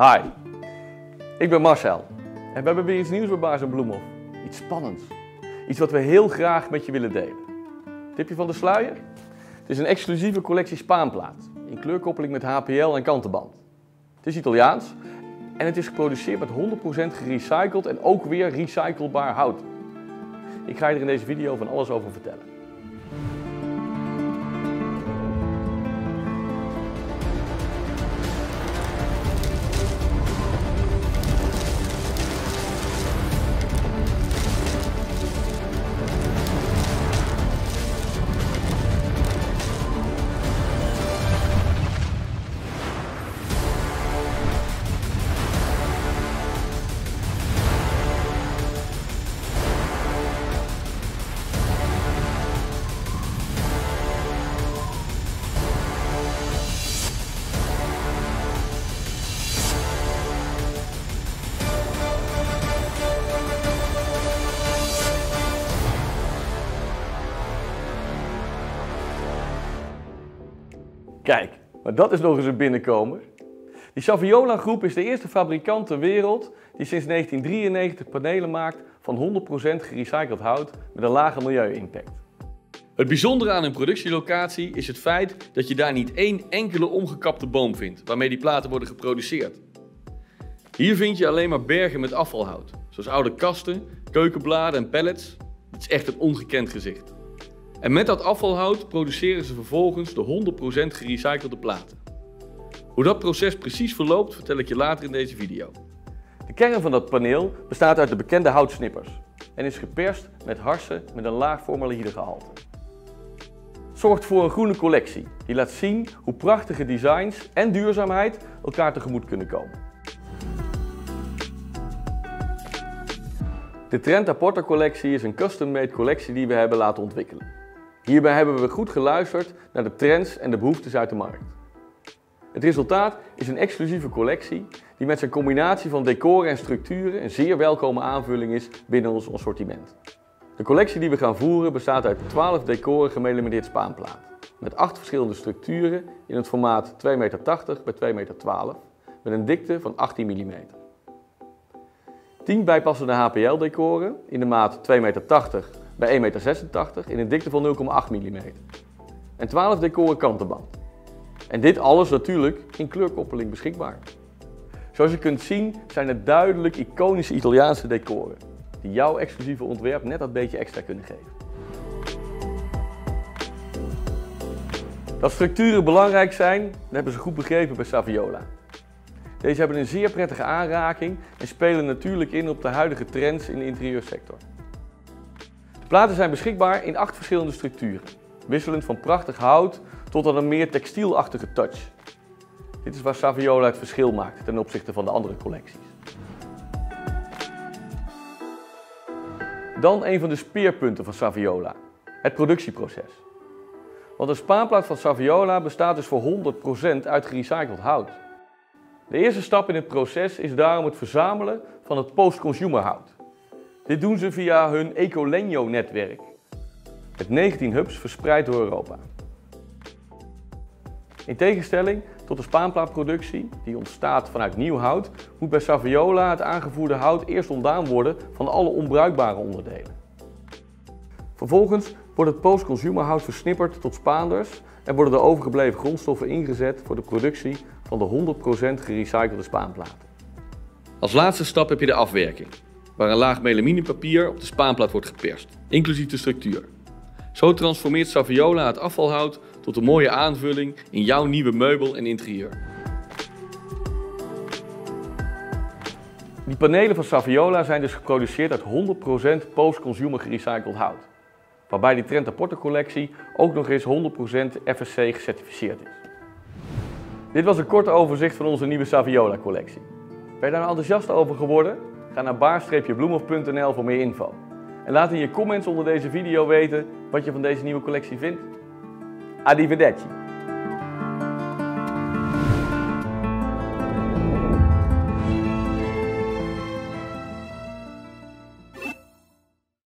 Hi, ik ben Marcel en we hebben weer iets nieuws bij Baars & Bloemhoff. Iets spannends. Iets wat we heel graag met je willen delen. Tipje van de sluier? Het is een exclusieve collectie Spaanplaat in kleurkoppeling met HPL en kantenband. Het is Italiaans en het is geproduceerd met 100% gerecycled en ook weer recyclebaar hout. Ik ga je er in deze video van alles over vertellen. Kijk, maar dat is nog eens een binnenkomer. Die Saviola Groep is de eerste fabrikant ter wereld die sinds 1993 panelen maakt van 100% gerecycled hout met een lage milieu-impact. Het bijzondere aan hun productielocatie is het feit dat je daar niet één enkele omgekapte boom vindt waarmee die platen worden geproduceerd. Hier vind je alleen maar bergen met afvalhout, zoals oude kasten, keukenbladen en pallets. Het is echt een ongekend gezicht. En met dat afvalhout produceren ze vervolgens de 100% gerecyclede platen. Hoe dat proces precies verloopt, vertel ik je later in deze video. De kern van dat paneel bestaat uit de bekende houtsnippers en is geperst met harsen met een laag formaldehydegehalte. Het zorgt voor een groene collectie die laat zien hoe prachtige designs en duurzaamheid elkaar tegemoet kunnen komen. De Trenta Porte collectie is een custom-made collectie die we hebben laten ontwikkelen. Hierbij hebben we goed geluisterd naar de trends en de behoeftes uit de markt. Het resultaat is een exclusieve collectie die met zijn combinatie van decoren en structuren een zeer welkome aanvulling is binnen ons assortiment. De collectie die we gaan voeren bestaat uit 12 decoren gemelameerd Spaanplaat met 8 verschillende structuren in het formaat 2,80 meter bij 2,12 meter met een dikte van 18 mm. 10 bijpassende HPL-decoren in de maat 2,80 meter bij 1,86 meter in een dikte van 0,8 mm. En 12 decoren kantenband. En dit alles natuurlijk in kleurkoppeling beschikbaar. Zoals je kunt zien zijn het duidelijk iconische Italiaanse decoren die jouw exclusieve ontwerp net dat beetje extra kunnen geven. Dat structuren belangrijk zijn, dat hebben ze goed begrepen bij Saviola. Deze hebben een zeer prettige aanraking en spelen natuurlijk in op de huidige trends in de interieursector. De platen zijn beschikbaar in 8 verschillende structuren, wisselend van prachtig hout tot aan een meer textielachtige touch. Dit is waar Saviola het verschil maakt ten opzichte van de andere collecties. Dan een van de speerpunten van Saviola, het productieproces. Want een Spaanplaat van Saviola bestaat dus voor 100% uit gerecycled hout. De eerste stap in het proces is daarom het verzamelen van het post-consumer hout. Dit doen ze via hun Ecolegno-netwerk, met 19 hubs verspreid door Europa. In tegenstelling tot de Spaanplaatproductie, die ontstaat vanuit nieuw hout, moet bij Saviola het aangevoerde hout eerst ontdaan worden van alle onbruikbare onderdelen. Vervolgens wordt het post-consumer hout versnipperd tot spaanders en worden de overgebleven grondstoffen ingezet voor de productie van de 100% gerecyclede Spaanplaten. Als laatste stap heb je de afwerking, waar een laag melaminepapier op de Spaanplaat wordt geperst, inclusief de structuur. Zo transformeert Saviola het afvalhout tot een mooie aanvulling in jouw nieuwe meubel en interieur. Die panelen van Saviola zijn dus geproduceerd uit 100% post-consumer gerecycled hout, waarbij die Trenta Porte collectie ook nog eens 100% FSC gecertificeerd is. Dit was een kort overzicht van onze nieuwe Saviola collectie. Ben je daar enthousiast over geworden? Ga naar baars-bloemhoff.nl voor meer info. En laat in je comments onder deze video weten wat je van deze nieuwe collectie vindt. Arrivederci!